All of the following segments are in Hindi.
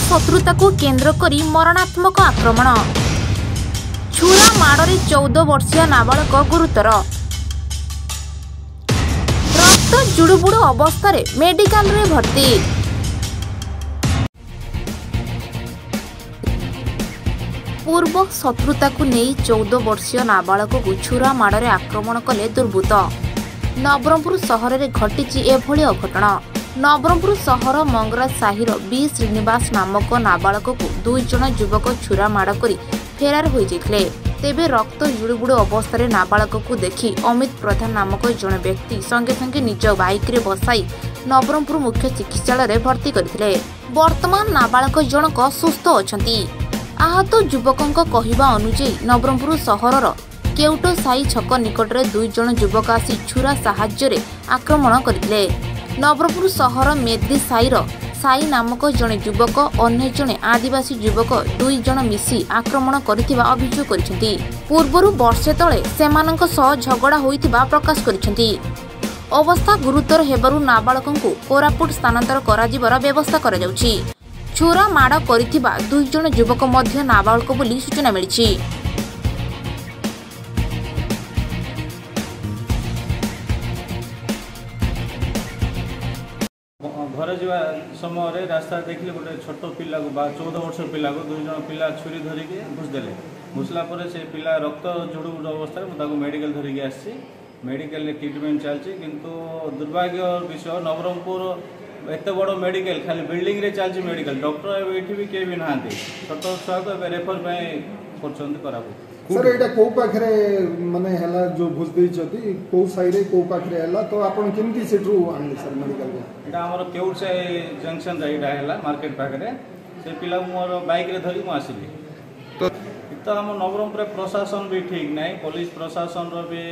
शत्रुता को केन्द्र करी मरणात्मक आक्रमण। छुरा माड़े 14 वर्षीय नाबालक गुरुतर। रक्त जुड़ुबुड़ अवस्था मेडिकल रे भर्ती। पूर्व शत्रुता को नहीं 14 वर्षीय नाबालक को छुरा माड़े आक्रमण कले दुर्बृत्त। नवरंगपुर सहर में घटी एभली अघटन। नवरंगपुर सहर मंगरा साहिर बी श्रीनिवास नामक नाबालक को 2 जन युवक छुरा माड़ कर फेरार हो जाते। तेबे रक्त जुड़ुबुड़ अवस्था नाबालक को देखी अमित प्रधान नामक जन व्यक्ति संगे संगे निज बाइक बसाई नवरंगपुर मुख्य चिकित्सालय भर्ती करते। बर्तमान नाबालक जनक सुस्थ अछंती। आहत युवकों कहवा अनुजाई नवरंगपुर सहर केउटो साई छक निकट में 2 जन युवक आसी छुरा साहाय्य आक्रमण करते। नवरंगपुर सहर मेद्री साईर साई नामक जड़े युवक अन्य जड़े आदिवासी युवक 2 जन मिसी आक्रमण करथिबा अभियोग करिसेंती। पूर्वरु वर्षे तले सेमानक सह झगड़ा होइथिबा प्रकाश करिसेंती। अवस्था गुरुतर हेबारु नाबालकंकु कोरापुट स्थानांतर कराजिबार व्यवस्था करा जाउछि। छुरा माड़ करिथिबा 2 जन युवक मध्य नाबालक बोली सूचना मिलिछि। घर जावा समय रास्ता देखिले गोटे छोट पिला 14 वर्ष पिला 2 जन पिला छुरी धरिकी घुसदेले। घुसला से पिला रक्त जोड़ुड़ अवस्था मुझे मेडिकल धरिकी आसी। मेडिकल ट्रिटमेंट चलती किंतु दुर्भाग्य विषय नवरंगपुर एत बड़ मेडिकल खाली बिल्डिंग रे चलती मेडिकल डॉक्टर ये भी कई भी ना छोट छुआ रेफर कर कौ पाखे माने जो घुस देती कौ साइड कौ पाखे तो आप केमती सेठू आनले सर मेडिकल एटा हमर केउट से जंक्शन जाईडा हैला मार्केट पाखरे से पिला मोर बाइक रे धरी म आसिली तो हम नवरंगपुर प्रशासन भी ठीक नहीं पुलिस प्रशासन रो भी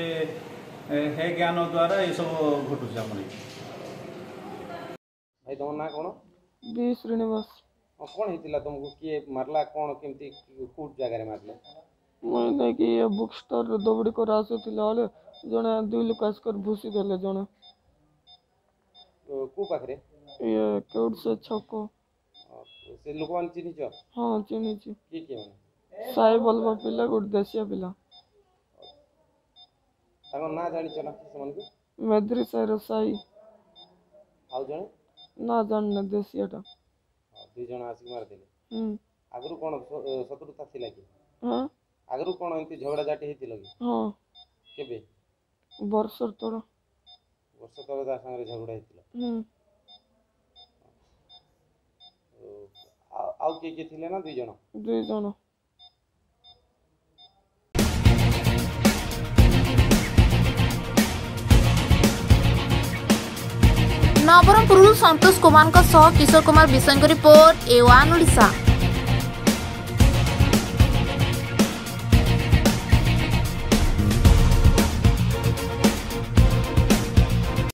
हे ज्ञान द्वारा ये सब घटु छ हमरे। भाई तोर ना कोन बी श्रीनिवास कोन हितिला तुमको की मारला कोन केमती कूट जगह रे मारले माने कि बुक स्टोर रे दौड़ी कर आसेतिला ले जणा दुई लोक आसकर भूसी देले जणा को पाखरे ये कोड से छको से लोकवान चिनी छ। हां चिनी छी की के माने साई बलबा पिला गुड देसिया पिला तगो ना जानि छ ना समान को मेद्री साईर साई आउ जण ना जान न देसियाटा 2 जण आसी मार देले। आगरु कोन शत्रुता थिला की? हां आगरु कोन एंती झगड़ा जाटी हेति लगी? हां केबे वर्षर तोड़ा वर्ष तले ता संगे झगड़ा हेतिला। आउ के थिले ना 2 जण 2 जण। नवरंगपुर संतोष कुमार का सह किशोर कुमार विषय रिपोर्ट ए1 ओडिशा।